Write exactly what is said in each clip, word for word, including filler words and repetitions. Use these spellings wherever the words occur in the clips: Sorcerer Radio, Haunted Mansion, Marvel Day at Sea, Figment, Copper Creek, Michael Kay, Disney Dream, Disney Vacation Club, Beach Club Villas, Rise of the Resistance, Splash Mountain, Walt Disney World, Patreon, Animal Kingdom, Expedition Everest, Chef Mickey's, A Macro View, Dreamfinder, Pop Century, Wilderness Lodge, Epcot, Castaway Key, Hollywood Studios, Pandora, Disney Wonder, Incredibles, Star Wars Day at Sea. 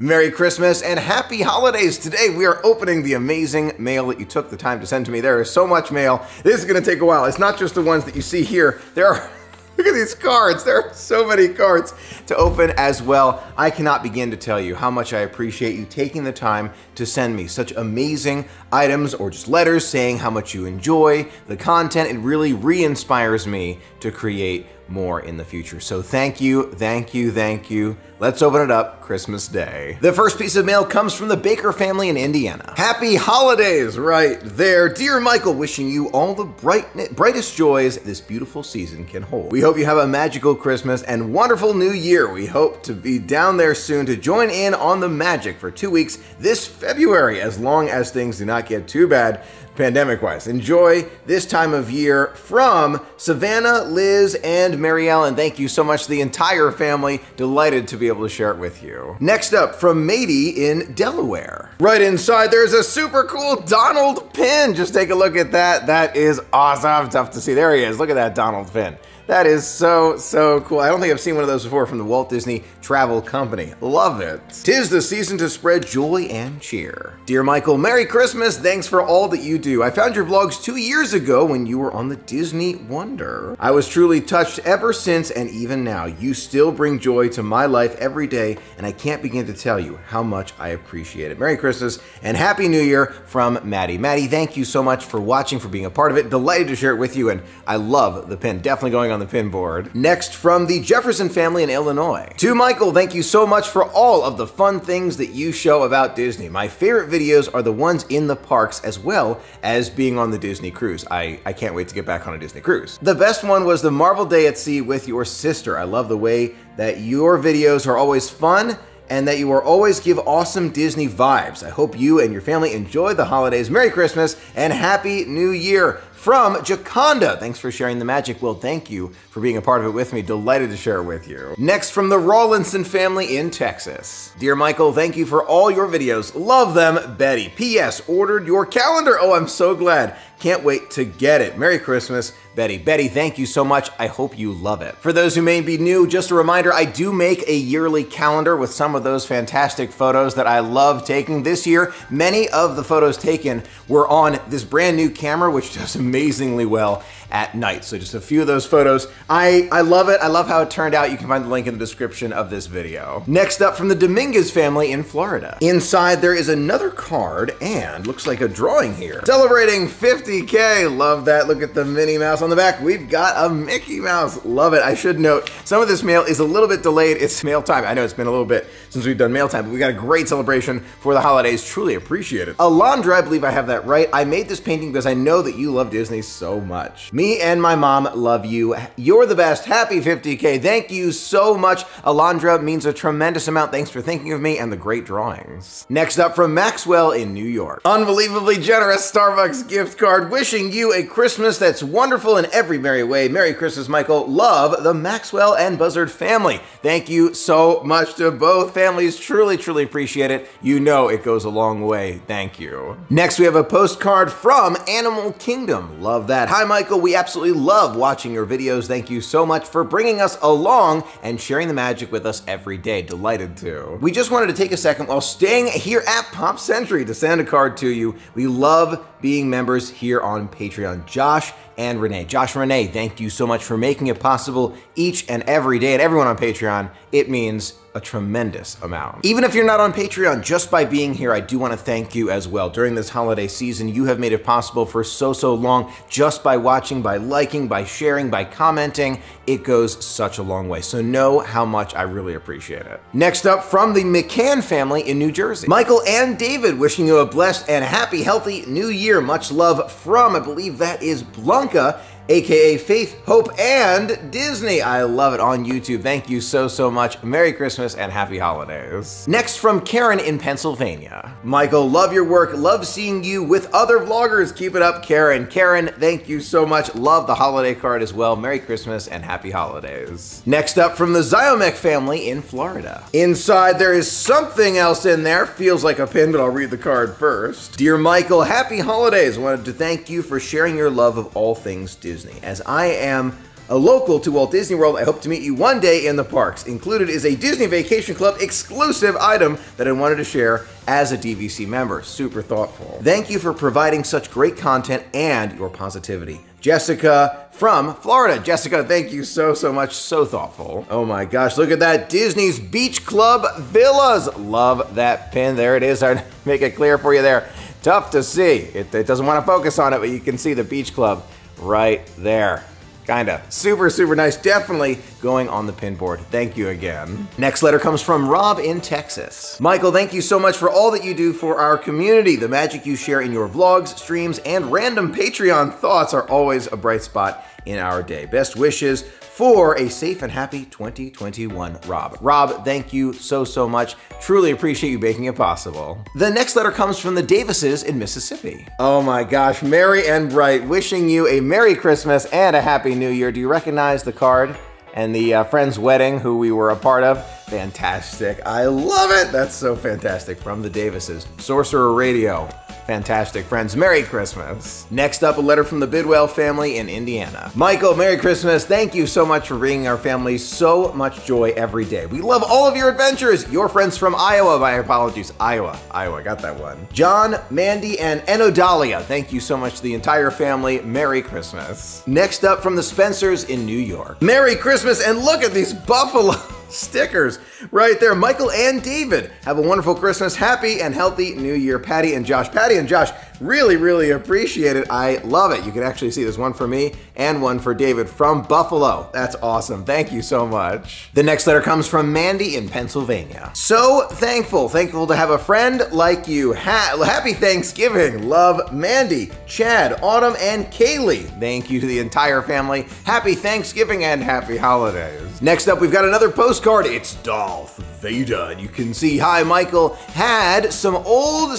Merry Christmas and happy holidays. Today we are opening the amazing mail that you took the time to send to me. There is so much mail. This is going to take a while. It's not just the ones that you see here. There are, look at these cards. There are so many cards to open as well. I cannot begin to tell you how much I appreciate you taking the time to send me such amazing items or just letters saying how much you enjoy the content. It really re-inspires me to create more in the future. So thank you, thank you, thank you. Let's open it up Christmas Day. The first piece of mail comes from the Baker family in Indiana. Happy holidays right there. Dear Michael, wishing you all the bright, brightest joys this beautiful season can hold. We hope you have a magical Christmas and wonderful new year. We hope to be down there soon to join in on the magic for two weeks this February, as long as things do not get too bad pandemic-wise. Enjoy this time of year from Savannah, Liz, and Mary Ellen. Thank you so much to the entire family. Delighted to be able to share it with you. Next up, from Mady in Delaware. Right inside, there's a super cool Donald pin. Just take a look at that. That is awesome. Tough to see. There he is. Look at that Donald pin. That is so, so cool. I don't think I've seen one of those before from the Walt Disney Travel Company. Love it. Tis the season to spread joy and cheer. Dear Michael, Merry Christmas. Thanks for all that you do. I found your vlogs two years ago when you were on the Disney Wonder. I was truly touched ever since and even now. You still bring joy to my life every day, and I can't begin to tell you how much I appreciate it. Merry Christmas and Happy New Year from Maddie. Maddie, thank you so much for watching, for being a part of it. Delighted to share it with you, and I love the pin. Definitely going on on the pin board. Next, from the Jefferson family in Illinois. To Michael, thank you so much for all of the fun things that you show about Disney. My favorite videos are the ones in the parks as well as being on the Disney cruise. I, I can't wait to get back on a Disney cruise. The best one was the Marvel Day at Sea with your sister. I love the way that your videos are always fun and that you are always give awesome Disney vibes. I hope you and your family enjoy the holidays. Merry Christmas and Happy New Year. From Jaconda, thanks for sharing the magic. Well, thank you for being a part of it with me. Delighted to share it with you. Next, from the Rawlinson family in Texas. Dear Michael, thank you for all your videos. Love them, Betty. P S Ordered your calendar. Oh, I'm so glad. Can't wait to get it. Merry Christmas, Betty. Betty, thank you so much. I hope you love it. For those who may be new, just a reminder, I do make a yearly calendar with some of those fantastic photos that I love taking. This year, many of the photos taken were on this brand new camera, which does amazing amazingly well at night. So just a few of those photos. I, I love it. I love how it turned out. You can find the link in the description of this video. Next up, from the Dominguez family in Florida. Inside there is another card and looks like a drawing here. Celebrating fifty K. Love that. Look at the Minnie Mouse on the back. We've got a Mickey Mouse. Love it. I should note some of this mail is a little bit delayed. It's mail time. I know it's been a little bit since we've done mail time, but we got a great celebration for the holidays. Truly appreciate it. Alondra, I believe I have that right. I made this painting because I know that you love Disney so much. Me and my mom love you. You're the best. Happy fifty K. Thank you so much. Alondra means a tremendous amount. Thanks for thinking of me and the great drawings. Next up, from Maxwell in New York. Unbelievably generous Starbucks gift card. Wishing you a Christmas that's wonderful in every merry way. Merry Christmas, Michael. Love the Maxwell and Buzzard family. Thank you so much to both families. Truly, truly appreciate it. You know it goes a long way. Thank you. Next, we have a postcard from Animal Kingdom. Love that. Hi, Michael. We absolutely love watching your videos. Thank you so much for bringing us along and sharing the magic with us every day. Delighted to. We just wanted to take a second while staying here at Pop Century to send a card to you. We love being members here on Patreon. Josh and Renee. Josh and Renee, thank you so much for making it possible each and every day. And everyone on Patreon, it means a tremendous amount. Even if you're not on Patreon, just by being here, I do want to thank you as well. During this holiday season, you have made it possible for so, so long, just by watching, by liking, by sharing, by commenting. It goes such a long way. So know how much I really appreciate it. Next up, from the McCann family in New Jersey. Michael and David, wishing you a blessed and happy, healthy new year. Much love from, I believe that is Blanca, A K A Faith, Hope, and Disney. I love it on YouTube. Thank you so, so much. Merry Christmas and happy holidays. Next, from Karen in Pennsylvania. Michael, love your work. Love seeing you with other vloggers. Keep it up, Karen. Karen, thank you so much. Love the holiday card as well. Merry Christmas and happy holidays. Next up, from the Ziomek family in Florida. Inside, there is something else in there. Feels like a pin, but I'll read the card first. Dear Michael, happy holidays. Wanted to thank you for sharing your love of all things Disney. Disney, as I am a local to Walt Disney World. I hope to meet you one day in the parks. Included is a Disney Vacation Club exclusive item that I wanted to share as a D V C member. Super thoughtful. Thank you for providing such great content and your positivity. Jessica from Florida. Jessica, thank you so, so much. So thoughtful. Oh my gosh, look at that. Disney's Beach Club Villas. Love that pin. There it is. I make it clear for you there. Tough to see. It, it doesn't want to focus on it, but you can see the Beach Club right there. Kinda. Super, super nice. Definitely going on the pin board. Thank you again. Next letter comes from Rob in Texas. Michael, thank you so much for all that you do for our community. The magic you share in your vlogs, streams, and random Patreon thoughts are always a bright spot in our day. Best wishes for a safe and happy twenty twenty-one, Rob. Rob, thank you so, so much. Truly appreciate you making it possible. The next letter comes from the Davises in Mississippi. Oh my gosh, Merry and Bright, wishing you a Merry Christmas and a Happy New Year. Do you recognize the card and the uh, friend's wedding who we were a part of? Fantastic, I love it. That's so fantastic from the Davises. Sorcerer Radio. Fantastic friends, Merry Christmas. Next up, a letter from the Bidwell family in Indiana. Michael, Merry Christmas. Thank you so much for bringing our family so much joy every day. We love all of your adventures. Your friends from Iowa, my apologies, Iowa, Iowa, got that one. John, Mandy, and Enodalia. Thank you so much to the entire family. Merry Christmas. Next up from the Spencers in New York. Merry Christmas, and look at these buffalo stickers right there. Michael and David, have a wonderful Christmas, happy and healthy New Year. Patty and Josh. Patty and Josh, really, really appreciate it. I love it. You can actually see there's one for me and one for David from Buffalo. That's awesome. Thank you so much. The next letter comes from Mandy in Pennsylvania. So thankful, thankful to have a friend like you. Ha happy Thanksgiving. Love, Mandy, Chad, Autumn, and Kaylee. Thank you to the entire family. Happy Thanksgiving and happy holidays. Next up, we've got another postcard. It's Dolph Vader. And you can see, hi, Michael had some old,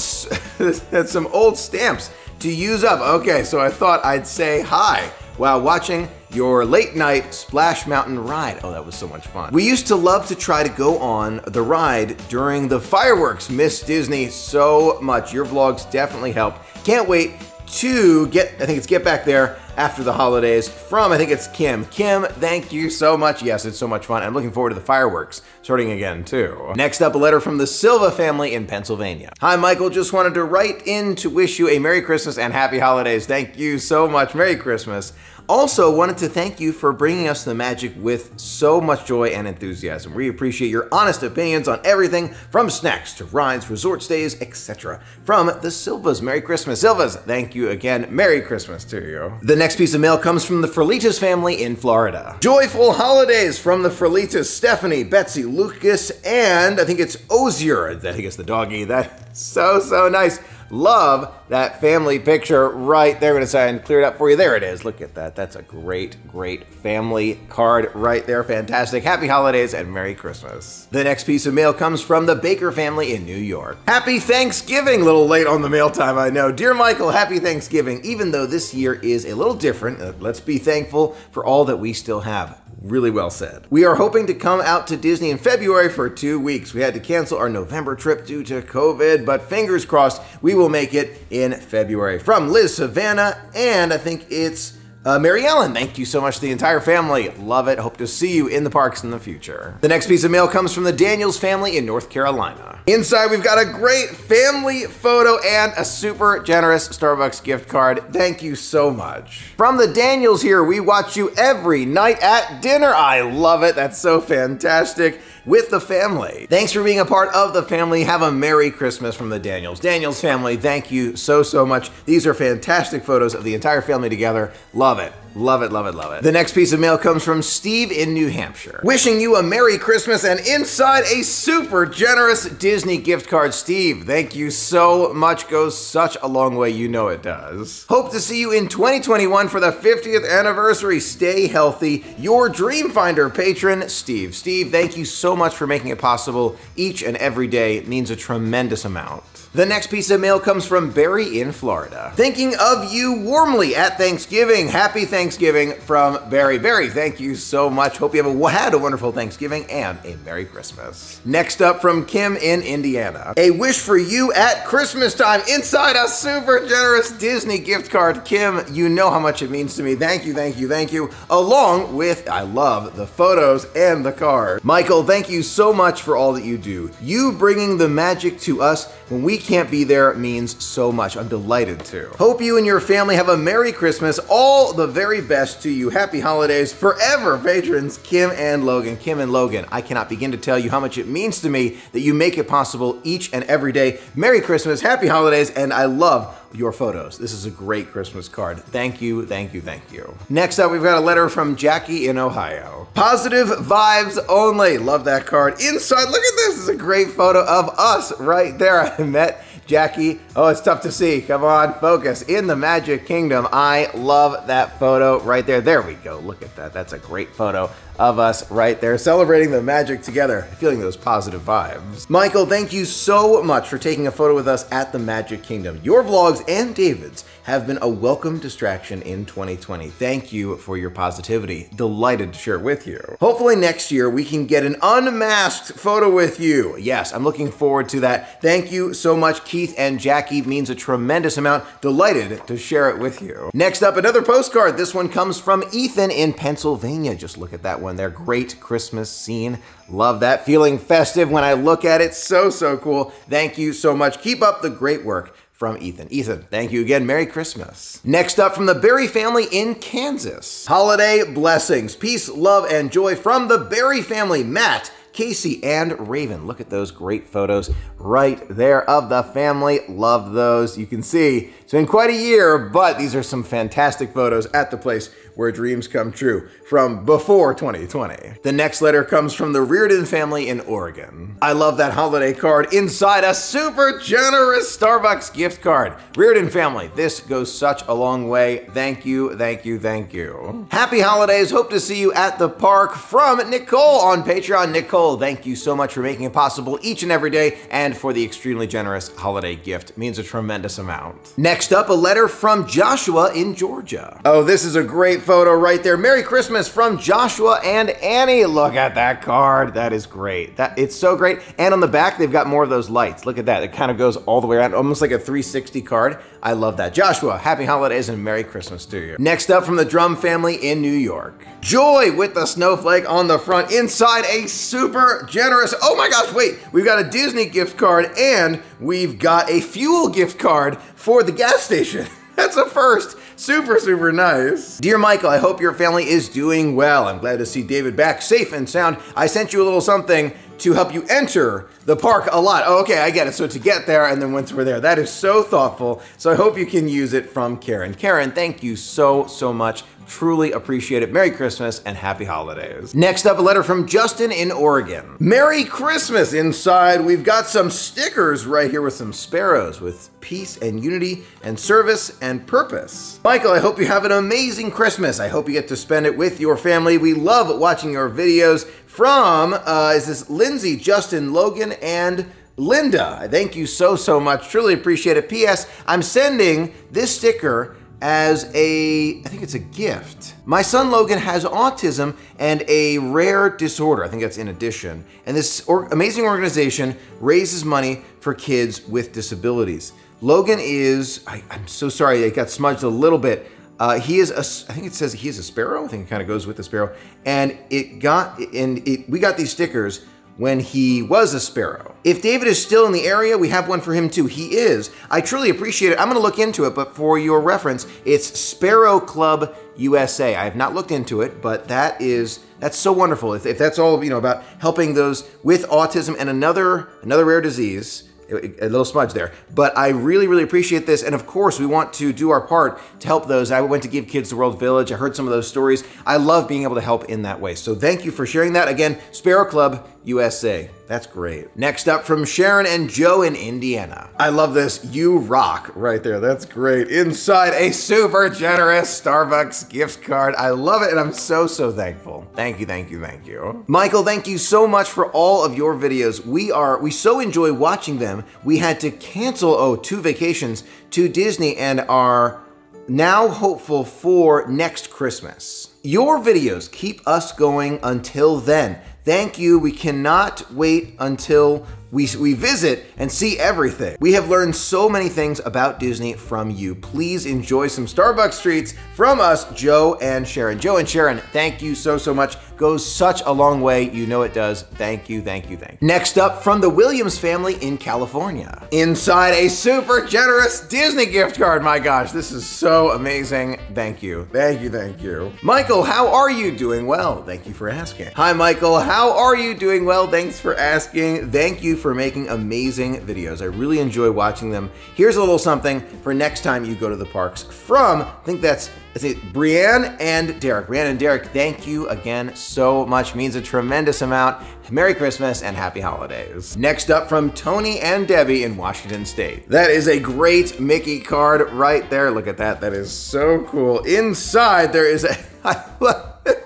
had some old stamps to use up. Okay, so I thought I'd say hi while watching your late night Splash Mountain ride. Oh, that was so much fun. We used to love to try to go on the ride during the fireworks. Miss Disney so much. Your vlogs definitely help. Can't wait to get, I think it's get back there after the holidays from, I think it's Kim. Kim, thank you so much. Yes, it's so much fun. I'm looking forward to the fireworks starting again too. Next up, a letter from the Silva family in Pennsylvania. Hi, Michael, just wanted to write in to wish you a Merry Christmas and Happy Holidays. Thank you so much, Merry Christmas. Also wanted to thank you for bringing us the magic with so much joy and enthusiasm. We appreciate your honest opinions on everything from snacks to rides, resort stays, et cetera. From the Silvas, Merry Christmas. Silvas, thank you again. Merry Christmas to you. The next piece of mail comes from the Frelitas family in Florida. Joyful holidays from the Frelitas, Stephanie, Betsy, Lucas, and I think it's Ozier. I think it's the doggy. That's so, so nice. Love that family picture right there. I'm gonna sign and clear it up for you. There it is. Look at that. That's a great, great family card right there. Fantastic. Happy holidays and Merry Christmas. The next piece of mail comes from the Baker family in New York. Happy Thanksgiving. A little late on the mail time, I know. Dear Michael, happy Thanksgiving. Even though this year is a little different, uh, let's be thankful for all that we still have. Really well said. We are hoping to come out to Disney in February for two weeks. We had to cancel our November trip due to COVID, but fingers crossed we will make it in February. From Liz Savannah, and I think it's Uh, Mary Ellen, thank you so much to the entire family. Love it, hope to see you in the parks in the future. The next piece of mail comes from the Daniels family in North Carolina. Inside, we've got a great family photo and a super generous Starbucks gift card. Thank you so much. From the Daniels here, we watch you every night at dinner. I love it, that's so fantastic. With the family. Thanks for being a part of the family. Have a Merry Christmas from the Daniels. Daniels family, thank you so, so much. These are fantastic photos of the entire family together. Love it, love it, love it, love it. The next piece of mail comes from Steve in New Hampshire. Wishing you a Merry Christmas and inside a super generous Disney gift card. Steve, thank you so much. Goes such a long way, you know it does. Hope to see you in twenty twenty-one for the fiftieth anniversary. Stay healthy. Your Dreamfinder patron, Steve. Steve, thank you so much for making it possible each and every day. It means a tremendous amount. The next piece of mail comes from Barry in Florida. Thinking of you warmly at Thanksgiving. Happy Thanksgiving. Thanksgiving from Barry. Barry, thank you so much. Hope you have a, had a wonderful Thanksgiving and a Merry Christmas. Next up from Kim in Indiana. A wish for you at Christmas time inside a super generous Disney gift card. Kim, you know how much it means to me. Thank you, thank you, thank you. Along with, I love the photos and the card. Michael, thank you so much for all that you do. You bringing the magic to us when we can't be there means so much. I'm delighted to. Hope you and your family have a Merry Christmas. All the very best to you. Happy holidays forever, patrons Kim and Logan. Kim and Logan, I cannot begin to tell you how much it means to me that you make it possible each and every day. Merry Christmas, happy holidays, and I love your photos. This is a great Christmas card. Thank you, thank you, thank you. Next up, we've got a letter from Jackie in Ohio. Positive vibes only. Love that card. Inside, look at this. This is a great photo of us right there. I met Jackie. Oh, it's tough to see. Come on, focus. In the Magic Kingdom. I love that photo right there. There we go. Look at that. That's a great photo of us right there, celebrating the magic together, feeling those positive vibes. Michael, thank you so much for taking a photo with us at the Magic Kingdom. Your vlogs and David's have been a welcome distraction in twenty twenty. Thank you for your positivity. Delighted to share it with you. Hopefully next year we can get an unmasked photo with you. Yes, I'm looking forward to that. Thank you so much, Keith and Jackie. Means a tremendous amount. Delighted to share it with you. Next up, another postcard. This one comes from Ethan in Pennsylvania. Just look at that one. When their great Christmas scene. Love that. Feeling festive when I look at it. So, so cool. Thank you so much. Keep up the great work. From Ethan. Ethan, thank you again. Merry Christmas. Next up from the Berry family in Kansas. Holiday blessings, peace, love, and joy from the Berry family. Matt, Casey, and Raven. Look at those great photos right there of the family. Love those. You can see it's been quite a year, but these are some fantastic photos at the place where dreams come true from before twenty twenty. The next letter comes from the Reardon family in Oregon. I love that holiday card inside a super generous Starbucks gift card. Reardon family, this goes such a long way. Thank you, thank you, thank you. Happy holidays. Hope to see you at the park from Nicole on Patreon. Nicole, thank you so much for making it possible each and every day and for the extremely generous holiday gift. It means a tremendous amount. Next up, a letter from Joshua in Georgia. Oh, this is a great photo right there. Merry Christmas from Joshua and Annie. Look at that card. That is great. That it's so great. And on the back, they've got more of those lights. Look at that. It kind of goes all the way around, almost like a three sixty card. I love that. Joshua, happy holidays and Merry Christmas to you. Next up from the Drum family in New York. Joy with the snowflake on the front inside a super generous. Oh my gosh, wait, we've got a Disney gift card and we've got a fuel gift card for the gas station. That's a first. Super, super nice. Dear Michael, I hope your family is doing well. I'm glad to see David back safe and sound. I sent you a little something to help you enter the park a lot. Oh, okay, I get it. So to get there and then once we're there. That is so thoughtful. So I hope you can use it from Karen. Karen, thank you so, so much. Truly appreciate it. Merry Christmas and happy holidays. Next up, a letter from Justin in Oregon. Merry Christmas inside. We've got some stickers right here with some sparrows with peace and unity and service and purpose. Michael, I hope you have an amazing Christmas. I hope you get to spend it with your family. We love watching your videos. From, uh, is this Lindsay, Justin, Logan, and Linda. Thank you so, so much. Truly appreciate it. P S. I'm sending this sticker as a, I think it's a gift. My son Logan has autism and a rare disorder. I think that's in addition. And this or amazing organization raises money for kids with disabilities. Logan is, I, I'm so sorry, it got smudged a little bit. Uh, he is, a, I think it says he is a sparrow. I think it kind of goes with the sparrow. And it got, and it, we got these stickers when he was a sparrow. If David is still in the area, we have one for him too. He is. I truly appreciate it. I'm gonna look into it, but for your reference, it's Sparrow Club U S A. I have not looked into it, but that is, that's so wonderful. If, if that's all, you know, about helping those with autism and another, another rare disease, a little smudge there, but I really, really appreciate this. And of course we want to do our part to help those. I went to Give Kids the World Village. I heard some of those stories. I love being able to help in that way. So thank you for sharing that. Again, Sparrow Club U S A. That's great. Next up from Sharon and Joe in Indiana. I love this. You rock right there. That's great. Inside a super generous Starbucks gift card. I love it and I'm so, so thankful. Thank you, thank you, thank you. Michael, thank you so much for all of your videos. We are, we so enjoy watching them. We had to cancel, oh, two vacations to Disney and our now hopeful for next Christmas. Your videos keep us going until then. Thank you. We cannot wait until we, we visit and see everything. We have learned so many things about Disney from you. Please enjoy some Starbucks treats from us, Joe and Sharon. Joe and Sharon, thank you so, so much. Goes such a long way. You know it does. Thank you, thank you, thank you. Next up, from the Williams family in California. Inside a super generous Disney gift card. My gosh, this is so amazing. Thank you, thank you, thank you. Michael, how are you doing? Well, thank you for asking. Hi, Michael. How How are you doing? Well, thanks for asking. Thank you for making amazing videos. I really enjoy watching them. Here's a little something for next time you go to the parks from, I think that's, is it Brianne and Derek. Brianne and Derek, thank you again so much. Means a tremendous amount. Merry Christmas and happy holidays. Next up, from Tony and Debbie in Washington State. That is a great Mickey card right there. Look at that. That is so cool. Inside there is a, I love it.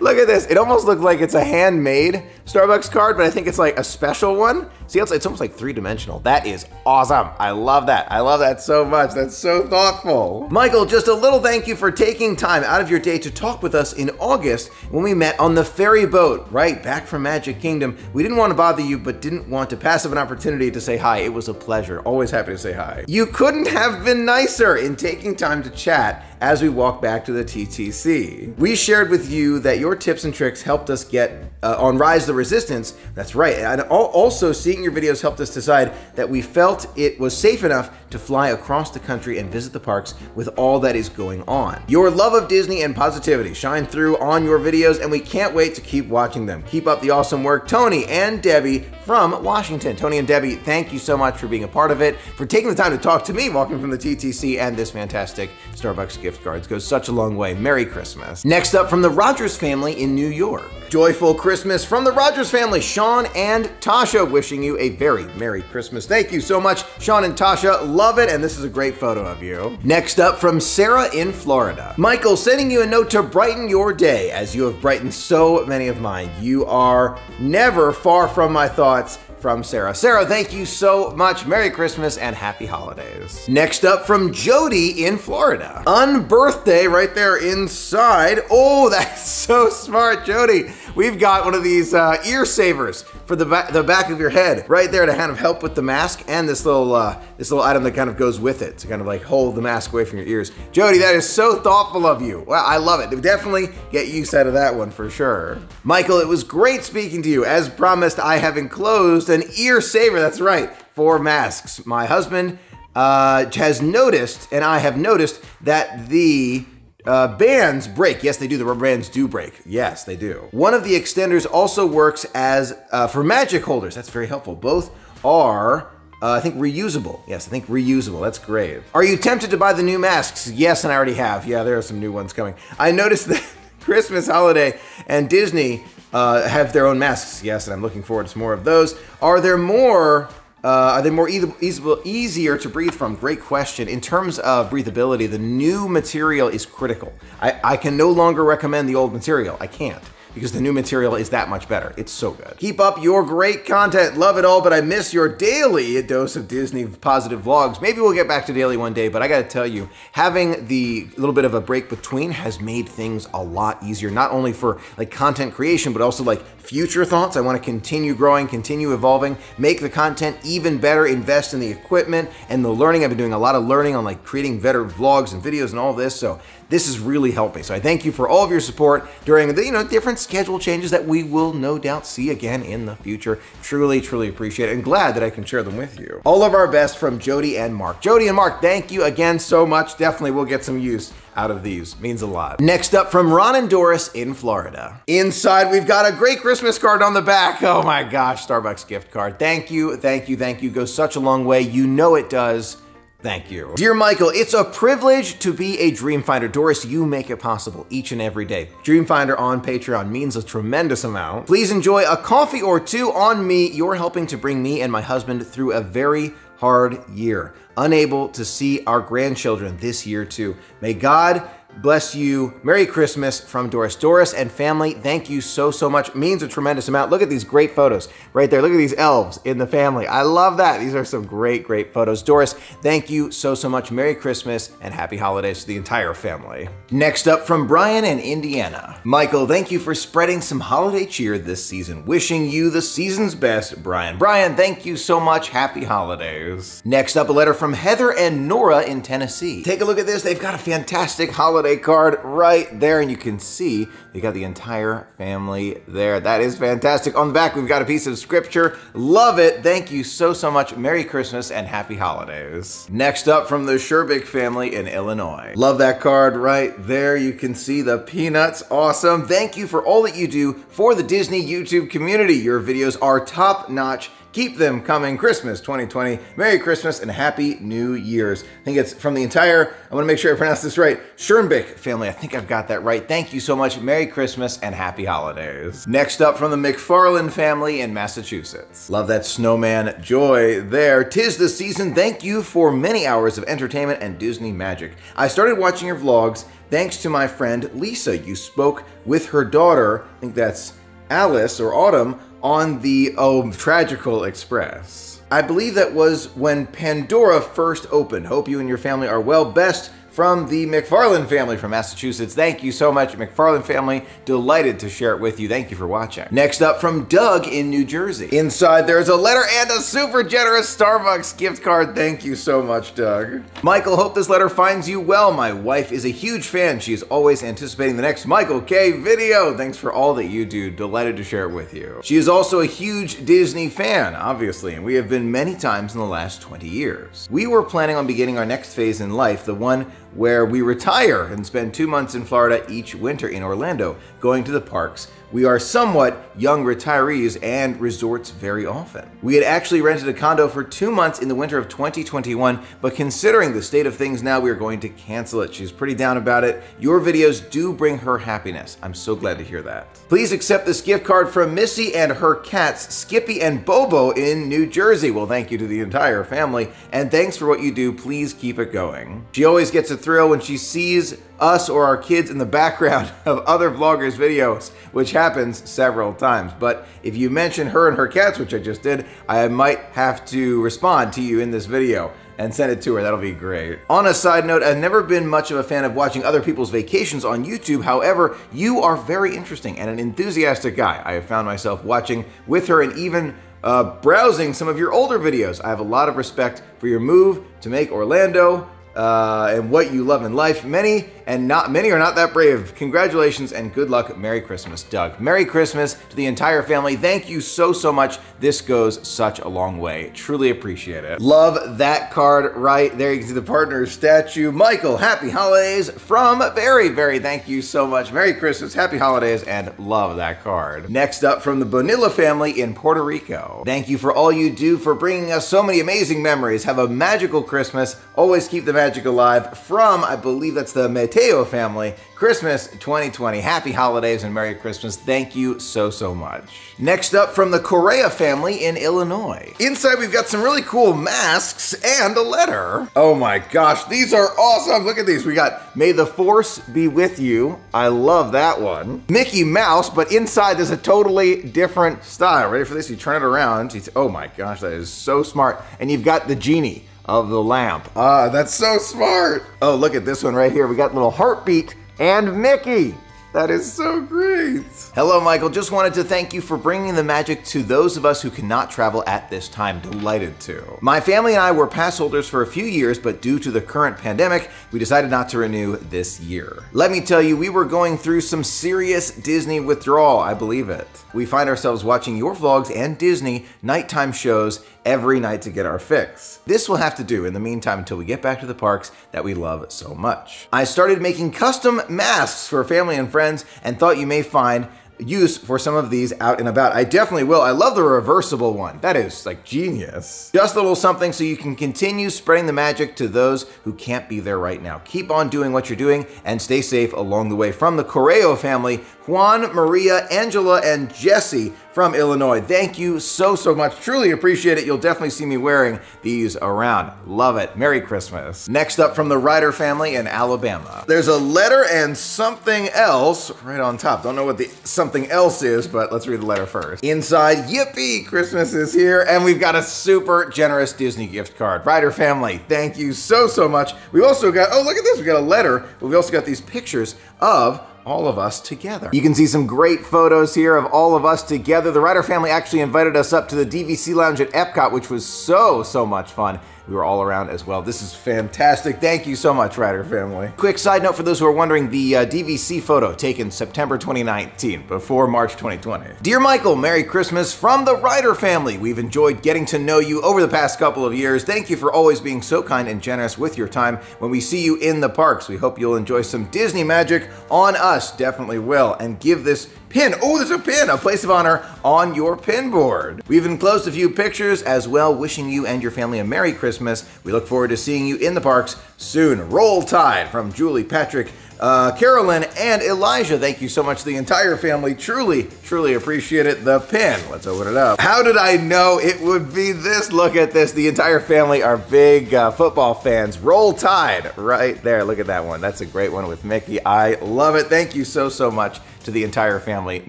Look at this. It almost looked like it's a handmade Starbucks card, but I think it's like a special one. See, it's, it's almost like three-dimensional. That is awesome. I love that. I love that so much. That's so thoughtful. Michael, just a little thank you for taking time out of your day to talk with us in August when we met on the ferry boat, right back from Magic Kingdom. We didn't want to bother you, but didn't want to pass up an opportunity to say hi. It was a pleasure. Always happy to say hi. You couldn't have been nicer in taking time to chat as we walk back to the T T C. We shared with you that your tips and tricks helped us get uh, on Rise of the Resistance. That's right. And also, seeing your videos helped us decide that we felt it was safe enough to fly across the country and visit the parks with all that is going on. Your love of Disney and positivity shine through on your videos, and we can't wait to keep watching them. Keep up the awesome work, Tony and Debbie from Washington. Tony and Debbie, thank you so much for being a part of it, for taking the time to talk to me walking from the T T C, and this fantastic Starbucks gift gift cards. Goes such a long way. Merry Christmas. Next up, from the Rogers family in New York. Joyful Christmas from the Rogers family, Sean and Tasha, wishing you a very Merry Christmas. Thank you so much, Sean and Tasha. Love it, and this is a great photo of you. Next up, from Sarah in Florida. Michael, sending you a note to brighten your day, as you have brightened so many of mine. You are never far from my thoughts. From Sarah. Sarah, thank you so much. Merry Christmas and happy holidays. Next up, from Jody in Florida. Unbirthday right there inside. Oh, that's so smart, Jody. We've got one of these uh, ear savers for the, ba the back of your head right there to kind of help with the mask, and this little uh, this little item that kind of goes with it to kind of like hold the mask away from your ears. Jody, that is so thoughtful of you. Well, I love it. Definitely get use out of that one for sure. Michael, it was great speaking to you. As promised, I have enclosed an ear saver, that's right, for masks. My husband uh, has noticed, and I have noticed, that the uh, bands break. Yes, they do. The rubber bands do break. Yes, they do. One of the extenders also works as uh, for magic holders. That's very helpful. Both are, uh, I think, reusable. Yes, I think reusable. That's great. Are you tempted to buy the new masks? Yes, and I already have. Yeah, there are some new ones coming. I noticed that Christmas holiday and Disney Uh, have their own masks, yes, and I'm looking forward to some more of those. Are there more, uh, are they more e e easier to breathe from? Great question. In terms of breathability, the new material is critical. I, I can no longer recommend the old material. I can't, because the new material is that much better. It's so good. Keep up your great content. Love it all, but I miss your daily dose of Disney positive vlogs. Maybe we'll get back to daily one day, but I gotta tell you, having the little bit of a break between has made things a lot easier, not only for like content creation, but also like future thoughts. I wanna continue growing, continue evolving, make the content even better, invest in the equipment and the learning. I've been doing a lot of learning on like creating better vlogs and videos and all this, so this is really helping. So I thank you for all of your support during the, you know, different schedule changes that we will no doubt see again in the future. Truly, truly appreciate it, and glad that I can share them with you. All of our best from Jody and Mark. Jody and Mark, thank you again so much. Definitely will get some use out of these. Means a lot. Next up, from Ron and Doris in Florida. Inside, we've got a great Christmas card on the back. Oh my gosh, Starbucks gift card. Thank you, thank you, thank you. Goes such a long way. You know it does. Thank you. Dear Michael, it's a privilege to be a Dreamfinder. Doris, you make it possible each and every day. Dreamfinder on Patreon means a tremendous amount. Please enjoy a coffee or two on me. You're helping to bring me and my husband through a very hard year. Unable to see our grandchildren this year too. May God Bless you. Merry Christmas from Doris. Doris and family, thank you so, so much. It means a tremendous amount. Look at these great photos right there. Look at these elves in the family. I love that. These are some great, great photos. Doris, thank you so, so much. Merry Christmas and happy holidays to the entire family. Next up, from Brian in Indiana. Michael, thank you for spreading some holiday cheer this season. Wishing you the season's best, Brian. Brian, thank you so much. Happy holidays. Next up, a letter from Heather and Nora in Tennessee. Take a look at this. They've got a fantastic holiday card right there, and you can see they got the entire family there. That is fantastic. On the back, we've got a piece of scripture. Love it. Thank you so, so much. Merry Christmas and happy holidays. Next up, from the Sherbick family in Illinois. Love that card right there. You can see the peanuts. Awesome. Thank you for all that you do for the Disney YouTube community. Your videos are top-notch. Keep them coming. Christmas twenty twenty. Merry Christmas and Happy New Year's. I think it's from the entire, I want to make sure I pronounce this right, Sherbick family. I think I've got that right. Thank you so much. Merry Christmas and Happy Holidays. Next up, from the McFarlane family in Massachusetts. Love that snowman joy there. Tis the season. Thank you for many hours of entertainment and Disney magic. I started watching your vlogs thanks to my friend Lisa. You spoke with her daughter, I think that's Alice or Autumn, on the oh, Tragical Express. I believe that was when Pandora first opened. Hope you and your family are well. Best from the McFarlane family from Massachusetts. Thank you so much, McFarlane family. Delighted to share it with you. Thank you for watching. Next up, from Doug in New Jersey. Inside, there's a letter and a super generous Starbucks gift card. Thank you so much, Doug. Michael, hope this letter finds you well. My wife is a huge fan. She is always anticipating the next Michael Kay video. Thanks for all that you do. Delighted to share it with you. She is also a huge Disney fan, obviously, and we have been many times in the last twenty years. We were planning on beginning our next phase in life, the one where we retire and spend two months in Florida each winter in Orlando, going to the parks. We are somewhat young retirees and resorts very often. We had actually rented a condo for two months in the winter of twenty twenty-one, but considering the state of things now, we are going to cancel it. She's pretty down about it. Your videos do bring her happiness. I'm so glad to hear that. Please accept this gift card from Missy and her cats, Skippy and Bobo in New Jersey. Well, thank you to the entire family, and thanks for what you do. Please keep it going. She always gets a thrill when she sees us or our kids in the background of other vloggers' videos, which happens several times. But if you mention her and her cats, which I just did, I might have to respond to you in this video and send it to her. That'll be great. On a side note, I've never been much of a fan of watching other people's vacations on YouTube. However, you are very interesting and an enthusiastic guy. I have found myself watching with her and even uh, browsing some of your older videos. I have a lot of respect for your move to make Orlando, Uh, and what you love in life. Many and not many are not that brave. Congratulations and good luck. Merry Christmas, Doug. Merry Christmas to the entire family. Thank you so, so much. This goes such a long way. Truly appreciate it. Love that card right there. You can see the partner statue. Michael, happy holidays from Barry. Barry, thank you so much. Merry Christmas, happy holidays, and love that card. Next up, from the Bonilla family in Puerto Rico. Thank you for all you do, for bringing us so many amazing memories. Have a magical Christmas. Always keep the magic alive. From, I believe that's the Mateo family. Christmas twenty twenty. Happy holidays and Merry Christmas. Thank you so, so much. Next up, from the Correa family in Illinois. Inside, we've got some really cool masks and a letter. Oh my gosh, these are awesome. Look at these. We got May the Force Be With You. I love that one. Mickey Mouse, but inside there's a totally different style. Ready for this? You turn it around. It's, oh my gosh, that is so smart. And you've got the genie of the lamp. Ah, that's so smart. Oh, look at this one right here. We got little heartbeat and Mickey. That is so great. Hello, Michael. Just wanted to thank you for bringing the magic to those of us who cannot travel at this time. Delighted to. My family and I were pass holders for a few years, but due to the current pandemic, we decided not to renew this year. Let me tell you, we were going through some serious Disney withdrawal. I believe it. We find ourselves watching your vlogs and Disney nighttime shows every night to get our fix. This will have to do in the meantime until we get back to the parks that we love so much. I started making custom masks for family and friends and thought you may find use for some of these out and about. I definitely will. I love the reversible one. That is like genius. Just a little something so you can continue spreading the magic to those who can't be there right now. Keep on doing what you're doing and stay safe along the way. From the Correo family, Juan, Maria, Angela, and Jesse from Illinois. Thank you so, so much. Truly appreciate it. You'll definitely see me wearing these around. Love it. Merry Christmas. Next up, from the Ryder family in Alabama. There's a letter and something else right on top. Don't know what the something else is, but let's read the letter first. Inside, yippee, Christmas is here, and we've got a super generous Disney gift card. Ryder family, thank you so, so much. We've also got, oh, look at this. We've got a letter, but we've also got these pictures of all of us together. You can see some great photos here of all of us together. The Ryder family actually invited us up to the D V C Lounge at Epcot, which was so, so much fun. We were all around as well. This is fantastic. Thank you so much, Ryder family. Quick side note for those who are wondering, the uh, D V C photo taken September twenty nineteen, before March twenty twenty. Dear Michael, Merry Christmas from the Ryder family. We've enjoyed getting to know you over the past couple of years. Thank you for always being so kind and generous with your time when we see you in the parks. We hope you'll enjoy some Disney magic on us. Definitely will. And give this pin. Oh, there's a pin, a place of honor on your pin board. We've enclosed a few pictures as well, wishing you and your family a Merry Christmas. We look forward to seeing you in the parks soon. Roll Tide from Julie, Patrick, uh, Carolyn, and Elijah. Thank you so much to the entire family. Truly, truly appreciate it. The pin. Let's open it up. How did I know it would be this? Look at this. The entire family are big uh, football fans. Roll Tide right there. Look at that one. That's a great one with Mickey. I love it. Thank you so, so much to the entire family. It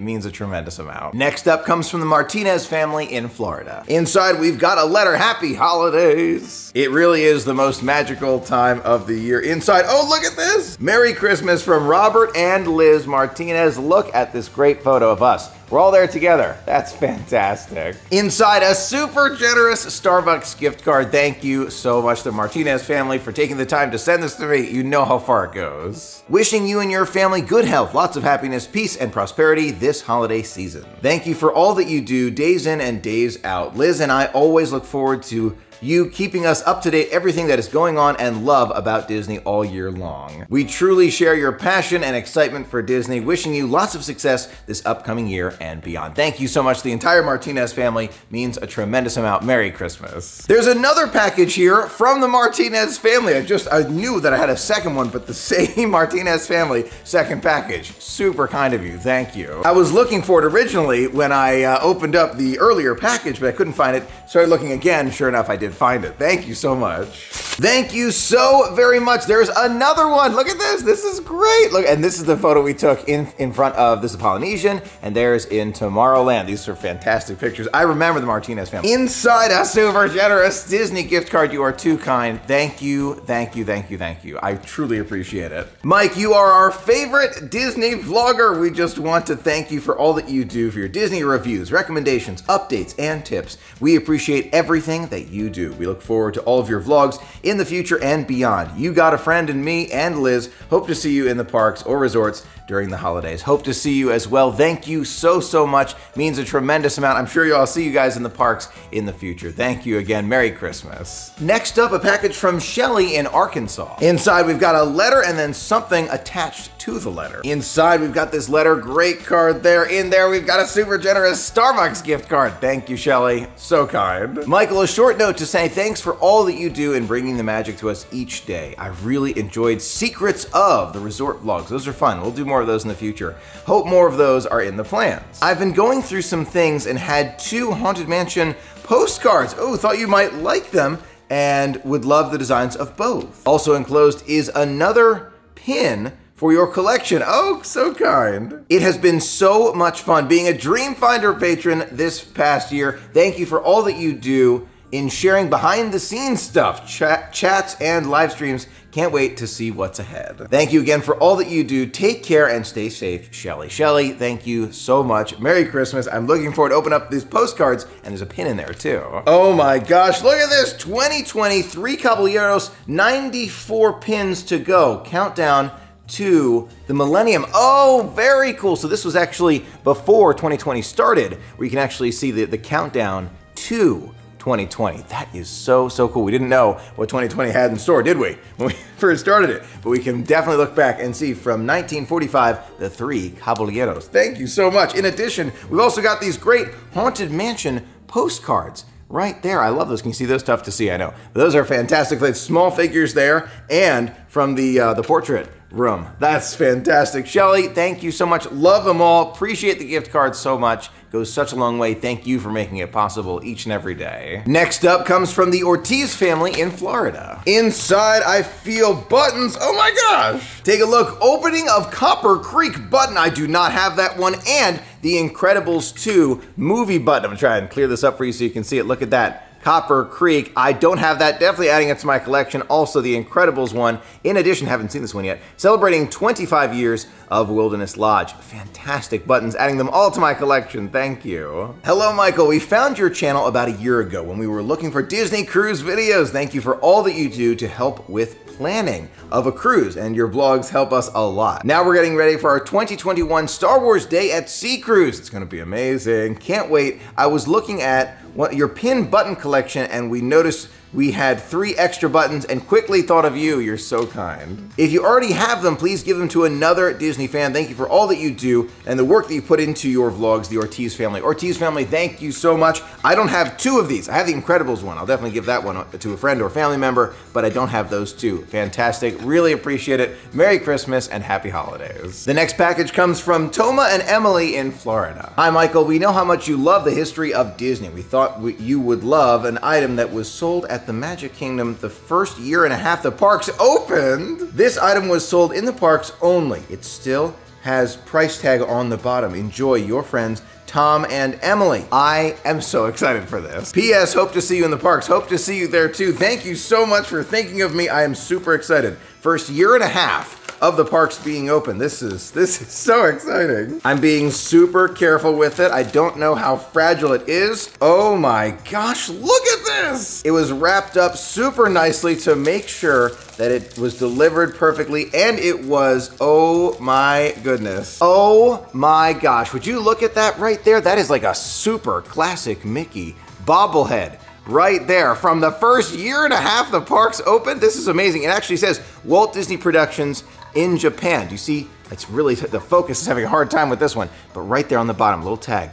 means a tremendous amount. Next up comes from the Martinez family in Florida. Inside, we've got a letter. Happy holidays. It really is the most magical time of the year. Inside, oh, look at this. Merry Christmas from Robert and Liz Martinez. Look at this great photo of us. We're all there together. That's fantastic. Inside, a super generous Starbucks gift card. Thank you so much to the Martinez family for taking the time to send this to me. You know how far it goes. Wishing you and your family good health, lots of happiness, peace, and prosperity this holiday season. Thank you for all that you do, days in and days out. Liz and I always look forward to you keeping us up to date, everything that is going on and love about Disney all year long. We truly share your passion and excitement for Disney, wishing you lots of success this upcoming year and beyond. Thank you so much. The entire Martinez family means a tremendous amount. Merry Christmas. There's another package here from the Martinez family. I just, I knew that I had a second one, but the same Martinez family, second package. Super kind of you, thank you. I was looking for it originally when I uh, opened up the earlier package, but I couldn't find it. Started looking again, sure enough, I did find it. Thank you so much. Thank you so very much. There's another one. Look at this. This is great. Look, and this is the photo we took in, in front of this Polynesian, and there's in Tomorrowland. These are fantastic pictures. I remember the Martinez family. Inside, a super generous Disney gift card. You are too kind. Thank you. Thank you. Thank you. Thank you. I truly appreciate it. Mike, you are our favorite Disney vlogger. We just want to thank you for all that you do for your Disney reviews, recommendations, updates, and tips. We appreciate everything that you do. We look forward to all of your vlogs in the future and beyond. You got a friend in me and Liz. Hope to see you in the parks or resorts during the holidays. Hope to see you as well. Thank you so, so much. Means a tremendous amount. I'm sure y'all see you guys in the parks in the future. Thank you again. Merry Christmas. Next up, a package from Shelly in Arkansas. Inside, we've got a letter and then something attached to the letter. Inside, we've got this letter. Great card there. In there, we've got a super generous Starbucks gift card. Thank you, Shelly. So kind. Michael, a short note to say thanks for all that you do in bringing the magic to us each day. I really enjoyed Secrets of the Resort vlogs. Those are fun. We'll do more of those in the future. Hope more of those are in the plans. I've been going through some things and had two Haunted Mansion postcards. Oh, thought you might like them and would love the designs of both. Also enclosed is another pin for your collection. Oh, so kind. It has been so much fun being a Dreamfinder patron this past year. Thank you for all that you do in sharing behind-the-scenes stuff, chat, chats, and live streams. Can't wait to see what's ahead. Thank you again for all that you do. Take care and stay safe, Shelly. Shelly, thank you so much. Merry Christmas. I'm looking forward to open up these postcards, and there's a pin in there too. Oh my gosh, look at this. twenty twenty, three caballeros, ninety-four pins to go. Countdown to the millennium. Oh, very cool. So this was actually before twenty twenty started, where you can actually see the, the countdown to twenty twenty. That is so, so cool. We didn't know what twenty twenty had in store, did we, when we first started it? But we can definitely look back and see from nineteen forty-five, the three caballeros. Thank you so much. In addition, we've also got these great Haunted Mansion postcards right there. I love those. Can you see those? Tough to see, I know. Those are fantastic. Like small figures there and from the, uh, the portrait room. That's fantastic. Shelly, thank you so much. Love them all. Appreciate the gift cards so much. Goes such a long way. Thank you for making it possible each and every day. Next up comes from the Ortiz family in Florida. Inside I feel buttons. Oh my gosh. Take a look. Opening of Copper Creek button. I do not have that one. And the Incredibles two movie button. I'm gonna try and clear this up for you so you can see it. Look at that. Copper Creek, I don't have that, definitely adding it to my collection. Also the Incredibles one, in addition, haven't seen this one yet, celebrating twenty-five years of Wilderness Lodge. Fantastic buttons, adding them all to my collection, thank you. Hello Michael, we found your channel about a year ago when we were looking for Disney cruise videos. Thank you for all that you do to help with planning of a cruise, and your blogs help us a lot. Now we're getting ready for our twenty twenty-one Star Wars Day at Sea cruise. It's gonna be amazing, can't wait. I was looking at What, your pin button collection, and we noticed we had three extra buttons and quickly thought of you. You're so kind. If you already have them, please give them to another Disney fan. Thank you for all that you do and the work that you put into your vlogs, the Ortiz family. Ortiz family, thank you so much. I don't have two of these. I have the Incredibles one. I'll definitely give that one to a friend or family member, but I don't have those two. Fantastic. Really appreciate it. Merry Christmas and happy holidays. The next package comes from Toma and Emily in Florida. Hi, Michael. We know how much you love the history of Disney. We thought you would love an item that was sold at the Magic Kingdom the first year and a half the parks opened. This item was sold in the parks only. It still has price tag on the bottom. Enjoy, your friends, Tom and Emily. I am so excited for this. P S Hope to see you in the parks. Hope to see you there too. Thank you so much for thinking of me. I am super excited. First year and a half of the parks being open. This is, this is so exciting. I'm being super careful with it. I don't know how fragile it is. Oh my gosh, look at this. It was wrapped up super nicely to make sure that it was delivered perfectly, and it was, oh my goodness. Oh my gosh, would you look at that right there? That is like a super classic Mickey bobblehead. Right there, from the first year and a half the parks opened. This is amazing. It actually says Walt Disney Productions in Japan. Do you see? It's really, the focus is having a hard time with this one. But right there on the bottom, little tag,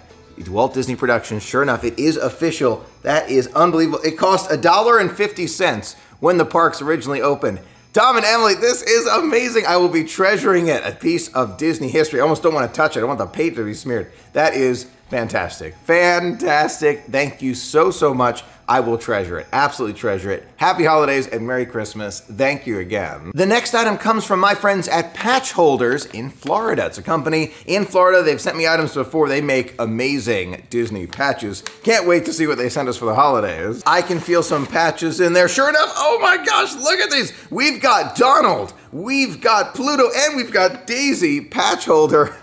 Walt Disney Productions. Sure enough, it is official. That is unbelievable. It cost a dollar and fifty cents when the parks originally opened. Tom and Emily, this is amazing. I will be treasuring it, a piece of Disney history. I almost don't want to touch it. I want the page to be smeared. That is fantastic. Fantastic. Thank you so, so much. I will treasure it, absolutely treasure it. Happy holidays and Merry Christmas. Thank you again. The next item comes from my friends at Patch Holders in Florida. It's a company in Florida. They've sent me items before. They make amazing Disney patches. Can't wait to see what they send us for the holidays. I can feel some patches in there. Sure enough, oh my gosh, look at these. We've got Donald, we've got Pluto, and we've got Daisy Patch Holder.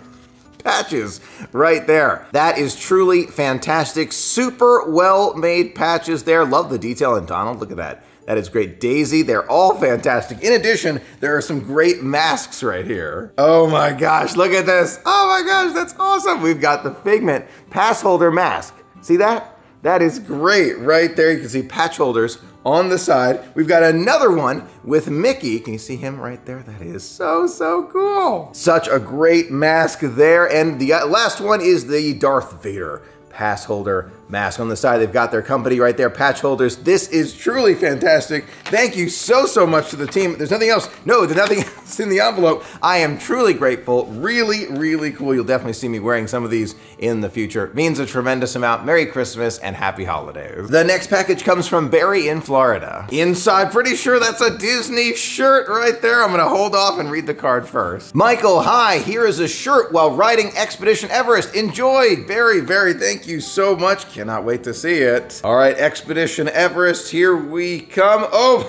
Patches right there. That is truly fantastic. Super well-made patches there. Love the detail in Donald. Look at that. That is great. Daisy, they're all fantastic. In addition, there are some great masks right here. Oh my gosh, look at this. Oh my gosh, that's awesome. We've got the Figment pass holder mask. See that? That is great right there. You can see Patch Holders on the side. We've got another one with Mickey. Can you see him right there? That is so, so cool. Such a great mask there. And the last one is the Darth Vader pass holder mask. On the side, they've got their company right there, Patch Holders. This is truly fantastic. Thank you so, so much to the team. There's nothing else. No, there's nothing else in the envelope. I am truly grateful. Really, really cool. You'll definitely see me wearing some of these in the future. It means a tremendous amount. Merry Christmas and happy holidays. The next package comes from Barry in Florida. Inside, pretty sure that's a Disney shirt right there. I'm gonna hold off and read the card first. Michael, hi, here is a shirt while riding Expedition Everest. Enjoy, Barry, Barry, thank you so much. Cannot wait to see it. All right, Expedition Everest, here we come. Oh,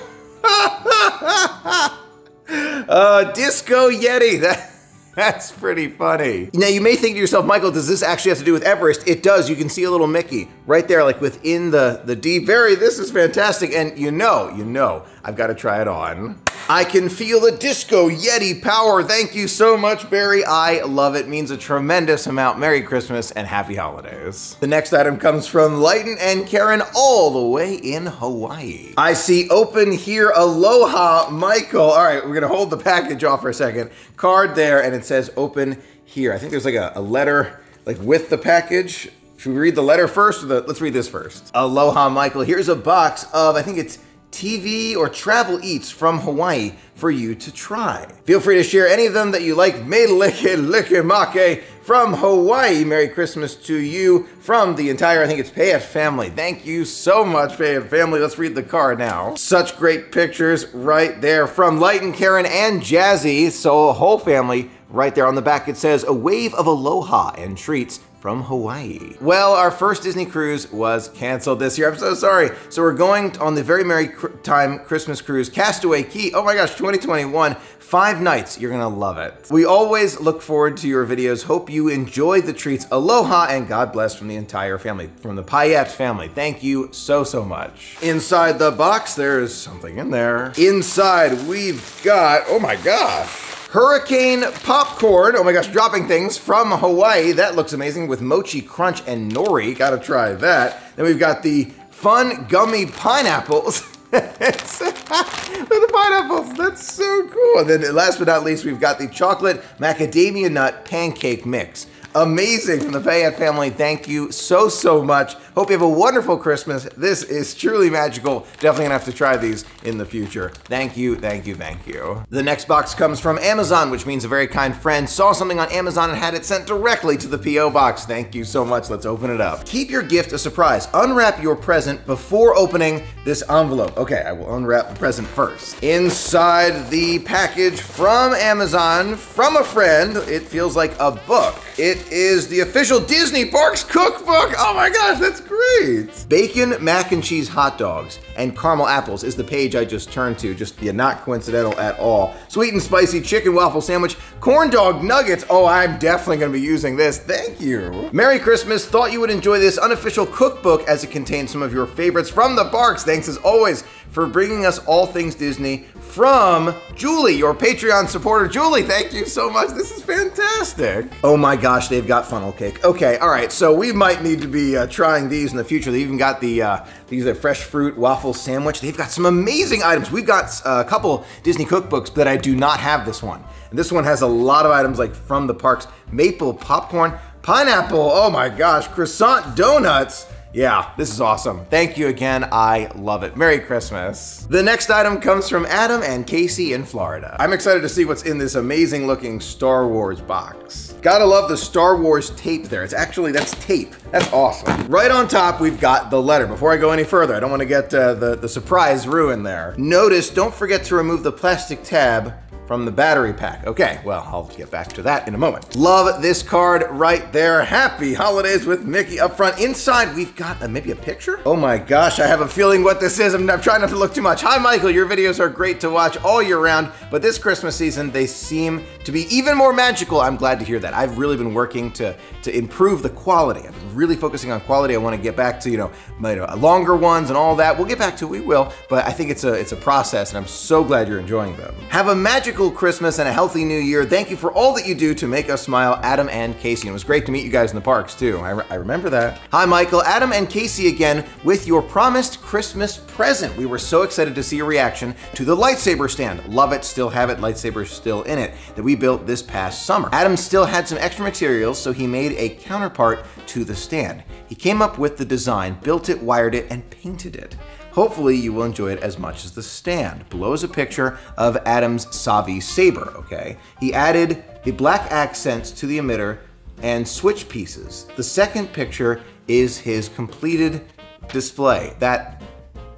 uh, Disco Yeti, that, that's pretty funny. Now you may think to yourself, Michael, does this actually have to do with Everest? It does, you can see a little Mickey right there, like within the, the D. Barry, this is fantastic, and you know, you know, I've gotta try it on. I can feel the Disco Yeti power. Thank you so much, Barry. I love it. Means a tremendous amount. Merry Christmas and happy holidays. The next item comes from Lighten and Karen all the way in Hawaii. I see open here, aloha, Michael. All right, we're gonna hold the package off for a second. Card there, and it says open here. I think there's like a, a letter like with the package. Should we read the letter first? Or the, let's read this first. Aloha, Michael. Here's a box of, I think it's T V, or travel eats from Hawaii for you to try. Feel free to share any of them that you like. Meleke leke make from Hawaii. Merry Christmas to you from the entire, I think it's Payette family. Thank you so much, Payette family. Let's read the card now. Such great pictures right there from Light and Karen and Jazzy. So a whole family right there on the back. It says, a wave of aloha and treats from Hawaii. Well, our first Disney cruise was canceled this year. I'm so sorry. So we're going on the Very Merry Time Christmas Cruise, Castaway Key. Oh my gosh, twenty twenty-one, five nights. You're gonna love it. We always look forward to your videos. Hope you enjoy the treats. Aloha and God bless from the entire family, from the Payette family. Thank you so, so much. Inside the box, there is something in there. Inside, we've got, oh my gosh. Hurricane popcorn, oh my gosh, dropping things from Hawaii. That looks amazing with mochi crunch and nori. Gotta try that. Then we've got the fun gummy pineapples. Look at the pineapples, that's so cool. And then last but not least, we've got the chocolate macadamia nut pancake mix. Amazing from the Payette family. Thank you so, so much. Hope you have a wonderful Christmas. This is truly magical. Definitely gonna have to try these in the future. Thank you, thank you, thank you. The next box comes from Amazon, which means a very kind friend saw something on Amazon and had it sent directly to the P O box. Thank you so much. Let's open it up. Keep your gift a surprise. Unwrap your present before opening this envelope. Okay, I will unwrap the present first. Inside the package from Amazon, from a friend, it feels like a book. It It is the official Disney Parks cookbook. Oh my gosh, that's great. Bacon, mac and cheese hot dogs and caramel apples is the page I just turned to. Just yeah, not coincidental at all. Sweet and spicy chicken waffle sandwich, corn dog nuggets. Oh, I'm definitely gonna be using this. Thank you. Merry Christmas. Thought you would enjoy this unofficial cookbook as it contains some of your favorites from the parks. Thanks as always for bringing us all things Disney from Julie, your Patreon supporter. Julie, thank you so much. This is fantastic. Oh my gosh, they've got funnel cake. Okay, all right, so we might need to be uh, trying these in the future. They even got the, uh, these are fresh fruit waffle sandwich. They've got some amazing items. We've got a couple Disney cookbooks that I do not have this one. And this one has a lot of items like from the parks, maple popcorn, pineapple, oh my gosh, croissant donuts. Yeah, this is awesome. Thank you again, I love it. Merry Christmas. The next item comes from Adam and Casey in Florida. I'm excited to see what's in this amazing looking Star Wars box. Gotta love the Star Wars tape there. It's actually, that's tape, that's awesome. Right on top, we've got the letter. Before I go any further, I don't wanna get uh, the, the surprise ruined there. Notice, don't forget to remove the plastic tab from the battery pack. Okay, well, I'll get back to that in a moment. Love this card right there. Happy holidays with Mickey up front. Inside, we've got a, maybe a picture? Oh my gosh, I have a feeling what this is. I'm, I'm trying not to look too much. Hi, Michael, your videos are great to watch all year round, but this Christmas season, they seem to be even more magical. I'm glad to hear that. I've really been working to, to improve the quality. I've been really focusing on quality. I wanna get back to, you know, my, you know, longer ones and all that. We'll get back to it, we will, but I think it's a, it's a process and I'm so glad you're enjoying them. Have a magical Christmas and a healthy new year. Thank you for all that you do to make us smile, Adam and Casey. And it was great to meet you guys in the parks too. I, re I remember that. Hi, Michael. Adam and Casey again with your promised Christmas present. We were so excited to see your reaction to the lightsaber stand. Love it, still have it, lightsaber still in it, that we built this past summer. Adam still had some extra materials, so he made a counterpart to the stand. He came up with the design, built it, wired it, and painted it. Hopefully you will enjoy it as much as the stand. Below is a picture of Adam's Savi saber, okay? He added the black accents to the emitter and switch pieces. The second picture is his completed display. That,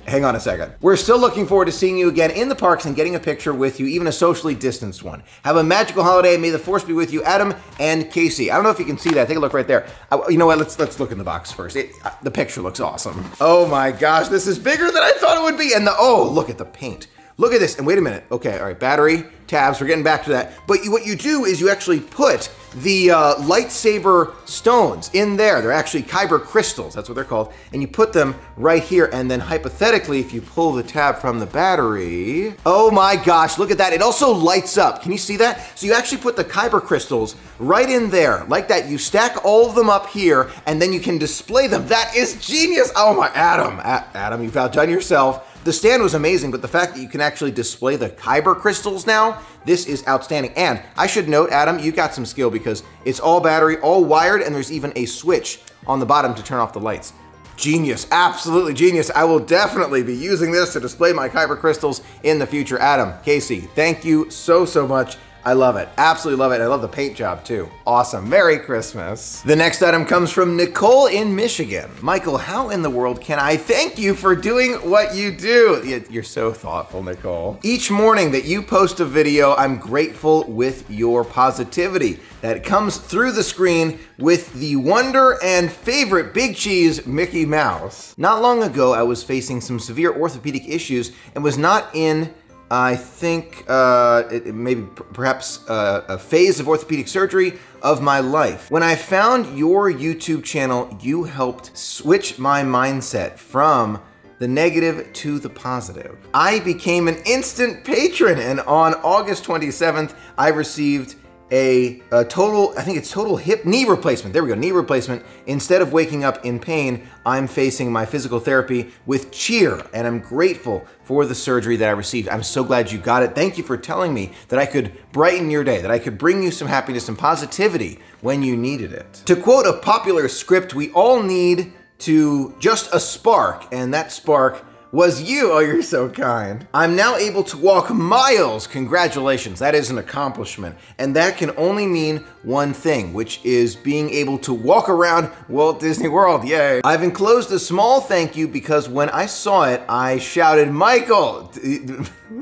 hang on a second. We're still looking forward to seeing you again in the parks and getting a picture with you, even a socially distanced one. Have a magical holiday. May the force be with you, Adam and Casey. I don't know if you can see that. Take a look right there. I, you know what? Let's let's look in the box first. It, uh, the picture looks awesome. Oh my gosh, this is bigger than I thought it would be. And the, oh, look at the paint. Look at this, and wait a minute. Okay, all right, battery, tabs, we're getting back to that. But you, what you do is you actually put the uh, lightsaber stones in there. They're actually kyber crystals, that's what they're called. And you put them right here, and then hypothetically, if you pull the tab from the battery, oh my gosh, look at that. It also lights up, can you see that? So you actually put the kyber crystals right in there, like that. You stack all of them up here, and then you can display them. That is genius. Oh my, Adam, A Adam, you've outdone yourself. The stand was amazing, but the fact that you can actually display the kyber crystals now, this is outstanding. And I should note, Adam, you got some skill because it's all battery, all wired, and there's even a switch on the bottom to turn off the lights. Genius, absolutely genius. I will definitely be using this to display my Kyber crystals in the future. Adam, Casey, thank you so, so much. I love it, absolutely love it. I love the paint job too. Awesome, Merry Christmas. The next item comes from Nicole in Michigan. Michael, how in the world can I thank you for doing what you do? You're so thoughtful, Nicole. Each morning that you post a video, I'm grateful with your positivity that comes through the screen with the wonder and favorite big cheese, Mickey Mouse. Not long ago, I was facing some severe orthopedic issues and was not in I think uh, it, it maybe perhaps uh, a phase of orthopedic surgery of my life. When I found your YouTube channel, you helped switch my mindset from the negative to the positive. I became an instant patron, and on August twenty-seventh, I received a, a total, I think it's total hip knee replacement. There we go, knee replacement. Instead of waking up in pain, I'm facing my physical therapy with cheer, and I'm grateful for the surgery that I received. I'm so glad you got it. Thank you for telling me that I could brighten your day, that I could bring you some happiness and positivity when you needed it. To quote a popular script, we all need to just a spark, and that spark was you. Oh, you're so kind. I'm now able to walk miles. Congratulations, that is an accomplishment. And that can only mean one thing, which is being able to walk around Walt Disney World, yay. I've enclosed a small thank you because when I saw it, I shouted, Michael,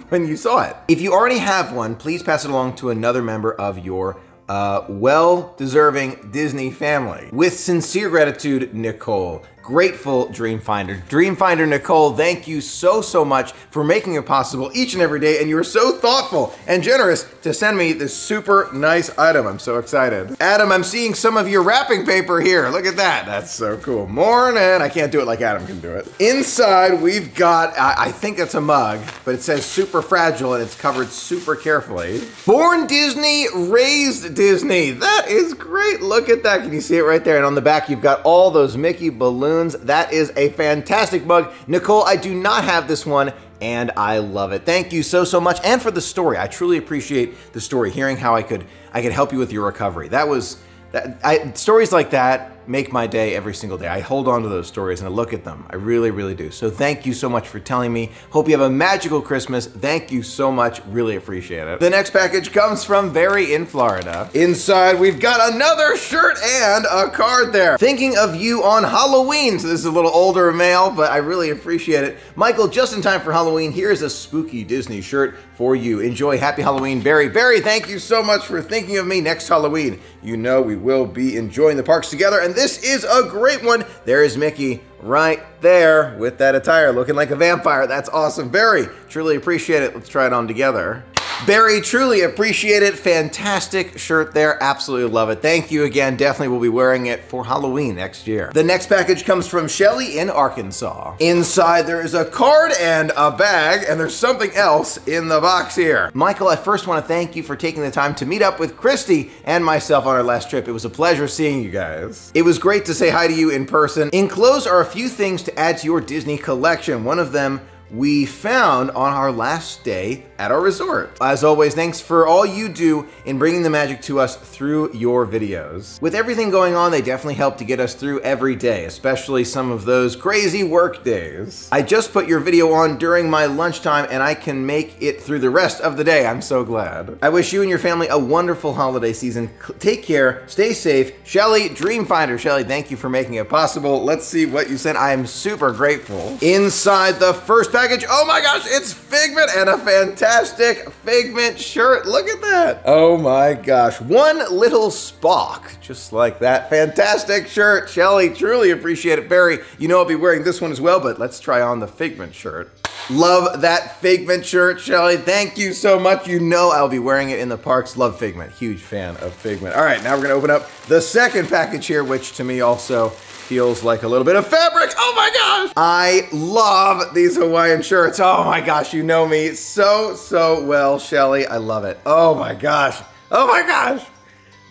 when you saw it. If you already have one, please pass it along to another member of your uh, well-deserving Disney family. With sincere gratitude, Nicole. Grateful Dreamfinder. Dreamfinder Nicole, thank you so, so much for making it possible each and every day, and you are so thoughtful and generous to send me this super nice item. I'm so excited. Adam, I'm seeing some of your wrapping paper here. Look at that. That's so cool. Morning. I can't do it like Adam can do it. Inside, we've got, I, I think it's a mug, but it says super fragile, and it's covered super carefully. Born Disney, raised Disney. That is great. Look at that. Can you see it right there? And on the back, you've got all those Mickey balloons. That is a fantastic mug. Nicole, I do not have this one, and I love it. Thank you so, so much, and for the story. I truly appreciate the story, hearing how I could I could help you with your recovery. That was, that, I, stories like that make my day every single day. I hold on to those stories, and I look at them. I really, really do. So thank you so much for telling me. Hope you have a magical Christmas. Thank you so much. Really appreciate it. The next package comes from Barry in Florida. Inside, we've got another shirt and a card there. Thinking of you on Halloween. So this is a little older mail, but I really appreciate it. Michael, just in time for Halloween, here's a spooky Disney shirt for you. Enjoy. Happy Halloween, Barry. Barry, thank you so much for thinking of me. Next Halloween, you know we will be enjoying the parks together, and this is a great one. There is Mickey right there with that attire, looking like a vampire. That's awesome. Barry, truly appreciate it. Let's try it on together. Barry, truly appreciate it. Fantastic shirt there. Absolutely love it. Thank you again. Definitely will be wearing it for Halloween next year. The next package comes from Shelly in Arkansas. Inside, there is a card and a bag, and there's something else in the box here. Michael, I first want to thank you for taking the time to meet up with Christy and myself on our last trip. It was a pleasure seeing you guys. It was great to say hi to you in person. Enclosed are a few things to add to your Disney collection. One of them we found on our last day at our resort. As always, thanks for all you do in bringing the magic to us through your videos. With everything going on, they definitely help to get us through every day, especially some of those crazy work days. I just put your video on during my lunchtime, and I can make it through the rest of the day. I'm so glad. I wish you and your family a wonderful holiday season. Take care, stay safe. Shelly, Dreamfinder. Shelly, thank you for making it possible. Let's see what you sent. I am super grateful. Inside the first package, oh my gosh, it's Figment, and a fantastic Figment shirt. Look at that. Oh my gosh. One little Spock, just like that. Fantastic shirt. Shelly, truly appreciate it. Barry, you know I'll be wearing this one as well, but let's try on the Figment shirt. Love that Figment shirt, Shelly. Thank you so much. You know I'll be wearing it in the parks. Love Figment. Huge fan of Figment. All right, now we're gonna open up the second package here, which to me also feels like a little bit of fabric. Oh my gosh! I love these Hawaiian shirts. Oh my gosh, you know me so, so well, Shelly. I love it. Oh my gosh. Oh my gosh.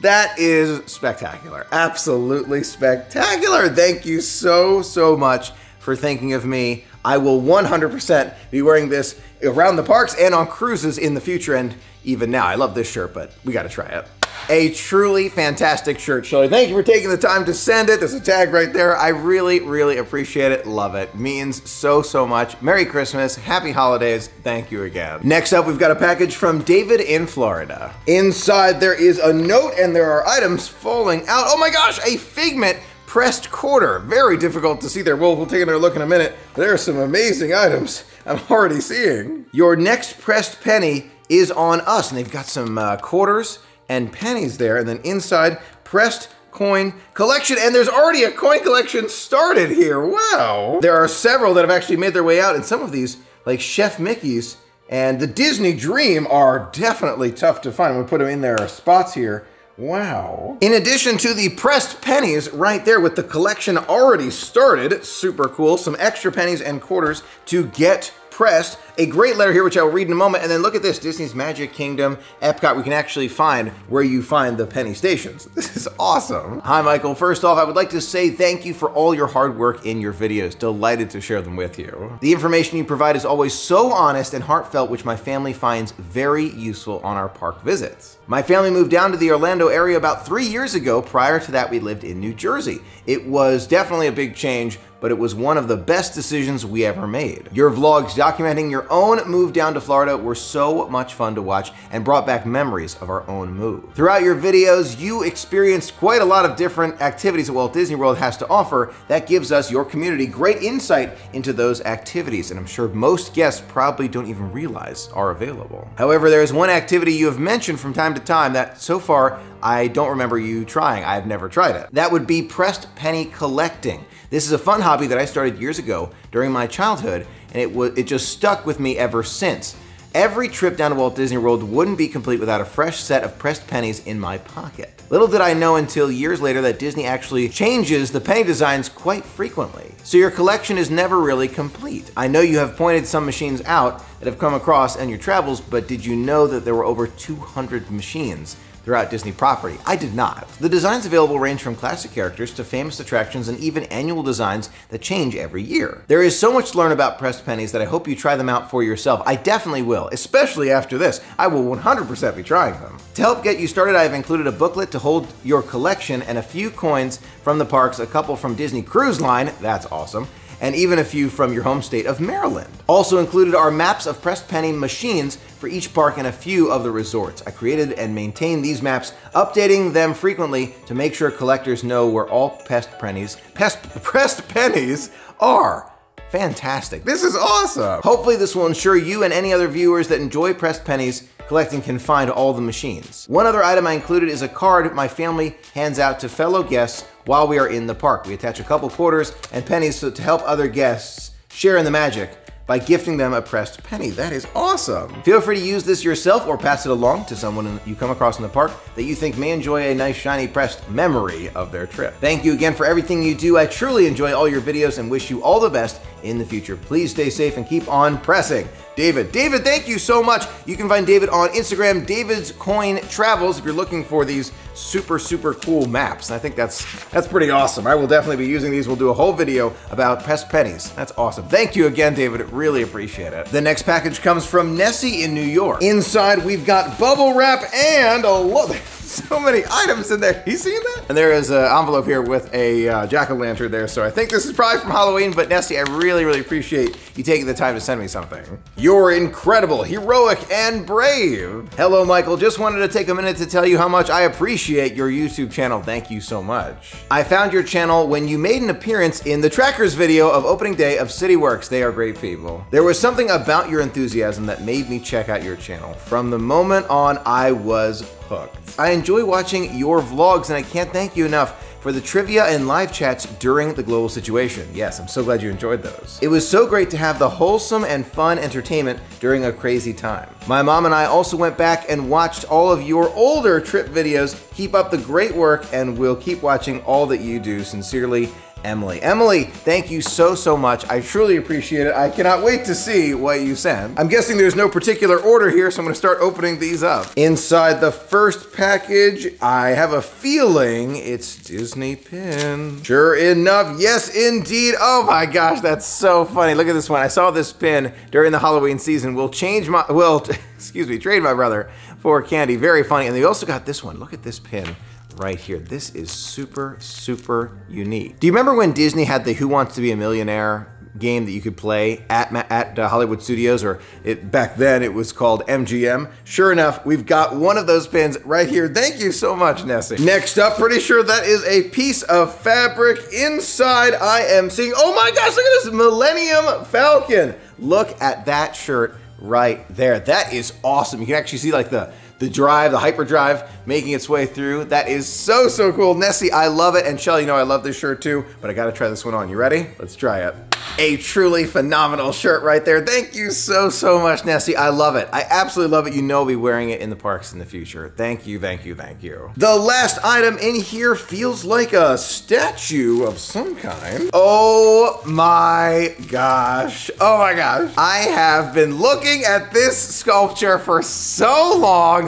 That is spectacular. Absolutely spectacular. Thank you so, so much for thinking of me. I will one hundred percent be wearing this around the parks and on cruises in the future and even now. I love this shirt, but we gotta try it. a truly fantastic shirt, Shelley. Thank you for taking the time to send it. There's a tag right there. I really, really appreciate it. Love it. Means so, so much. Merry Christmas. Happy holidays. Thank you again. Next up, we've got a package from David in Florida. Inside, there is a note and there are items falling out. Oh my gosh, a Figment pressed quarter. Very difficult to see there. We'll, we'll take another look in a minute. There are some amazing items I'm already seeing. Your next pressed penny is on us. And they've got some uh, quarters and pennies there. And then inside, pressed coin collection. And there's already a coin collection started here. Wow. There are several that have actually made their way out. And some of these, like Chef Mickey's and the Disney Dream, are definitely tough to find. We'll put them in their spots here. Wow. In addition to the pressed pennies right there with the collection already started, super cool, some extra pennies and quarters to get pressed. A great letter here, which I will read in a moment. And then look at this, Disney's Magic Kingdom, Epcot. We can actually find where you find the penny stations. This is awesome. Hi, Michael. First off, I would like to say thank you for all your hard work in your videos. Delighted to share them with you. The information you provide is always so honest and heartfelt, which my family finds very useful on our park visits. My family moved down to the Orlando area about three years ago. Prior to that, we lived in New Jersey. It was definitely a big change, but it was one of the best decisions we ever made. Your vlogs documenting your own move down to Florida were so much fun to watch and brought back memories of our own move. Throughout your videos, you experienced quite a lot of different activities that Walt Disney World has to offer. That gives us, your community, great insight into those activities, and I'm sure most guests probably don't even realize are available. However, there is one activity you have mentioned from time to time that so far I don't remember you trying. I've never tried it. That would be pressed penny collecting. This is a fun hobby that I started years ago during my childhood, and it was it just stuck with me ever since. Every trip down to Walt Disney World wouldn't be complete without a fresh set of pressed pennies in my pocket. Little did I know until years later that Disney actually changes the penny designs quite frequently. So your collection is never really complete. I know you have pointed some machines out that have come across in your travels, but did you know that there were over two hundred machines throughout Disney property? I did not. The designs available range from classic characters to famous attractions and even annual designs that change every year. There is so much to learn about pressed pennies that I hope you try them out for yourself. I definitely will, especially after this. I will one hundred percent be trying them. To help get you started, I have included a booklet to hold your collection and a few coins from the parks, a couple from Disney Cruise Line, that's awesome, and even a few from your home state of Maryland. Also included are maps of pressed penny machines for each park and a few of the resorts. I created and maintain these maps, updating them frequently to make sure collectors know where all pressed pennies, pest, pressed pennies are. Fantastic. This is awesome. Hopefully this will ensure you and any other viewers that enjoy pressed pennies collecting can find all the machines. One other item I included is a card my family hands out to fellow guests while we are in the park. We attach a couple quarters and pennies to help other guests share in the magic by gifting them a pressed penny. That is awesome. Feel free to use this yourself or pass it along to someone you come across in the park that you think may enjoy a nice shiny pressed memory of their trip. Thank you again for everything you do. I truly enjoy all your videos and wish you all the best in the future. Please stay safe and keep on pressing. David. David, thank you so much. You can find David on Instagram, David's Coin Travels, if you're looking for these super, super cool maps. And I think that's that's pretty awesome. I will definitely be using these. We'll do a whole video about pressed pennies. That's awesome. Thank you again, David. Really appreciate it. The next package comes from Nessie in New York. Inside, we've got bubble wrap and a lot. So many items in there. You seeing that? And there is an envelope here with a uh, jack-o'-lantern there. So I think this is probably from Halloween, but Nessie, I really, really appreciate you taking the time to send me something. You're incredible, heroic, and brave. Hello, Michael. Just wanted to take a minute to tell you how much I appreciate your YouTube channel. Thank you so much. I found your channel when you made an appearance in the Trackers video of opening day of City Works. They are great people. There was something about your enthusiasm that made me check out your channel. From the moment on, I was hooked. I enjoy watching your vlogs, and I can't thank you enough for the trivia and live chats during the global situation. Yes, I'm so glad you enjoyed those. It was so great to have the wholesome and fun entertainment during a crazy time. My mom and I also went back and watched all of your older trip videos. Keep up the great work, and we'll keep watching all that you do. Sincerely, Emily. Emily, thank you so, so much. I truly appreciate it. I cannot wait to see what you send. I'm guessing there's no particular order here, so I'm gonna start opening these up. Inside the first package, I have a feeling it's Disney pin. Sure enough, yes indeed. Oh my gosh, that's so funny. Look at this one. I saw this pin during the Halloween season. We'll change my, well, excuse me, trade my brother for candy. Very funny. And they also got this one. Look at this pin right here. This is super, super unique. Do you remember when Disney had the Who Wants to Be a Millionaire game that you could play at at uh, Hollywood Studios, or it, back then it was called M G M. Sure enough, we've got one of those pins right here. Thank you so much, Nessie. Next up, pretty sure that is a piece of fabric. Inside I am seeing, oh my gosh, look at this Millennium Falcon. Look at that shirt right there. That is awesome. You can actually see like the the drive, the hyperdrive, making its way through. That is so, so cool. Nessie, I love it. And Shell, you know I love this shirt too, but I gotta try this one on. You ready? Let's try it. A truly phenomenal shirt right there. Thank you so, so much, Nessie. I love it. I absolutely love it. You know I'll be wearing it in the parks in the future. Thank you, thank you, thank you. The last item in here feels like a statue of some kind. Oh my gosh. Oh my gosh. I have been looking at this sculpture for so long.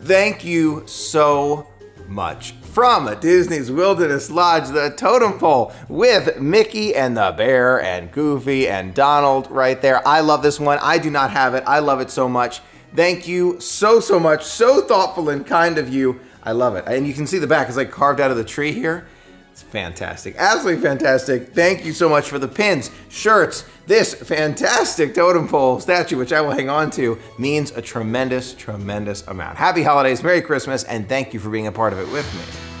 Thank you so much. From Disney's Wilderness Lodge, the totem pole with Mickey and the bear and Goofy and Donald right there. I love this one. I do not have it. I love it so much. Thank you so, so much. So thoughtful and kind of you. I love it. And you can see the back is like carved out of the tree here. It's fantastic, absolutely fantastic. Thank you so much for the pins, shirts. This fantastic totem pole statue, which I will hang on to, means a tremendous, tremendous amount. Happy holidays, Merry Christmas, and thank you for being a part of it with me.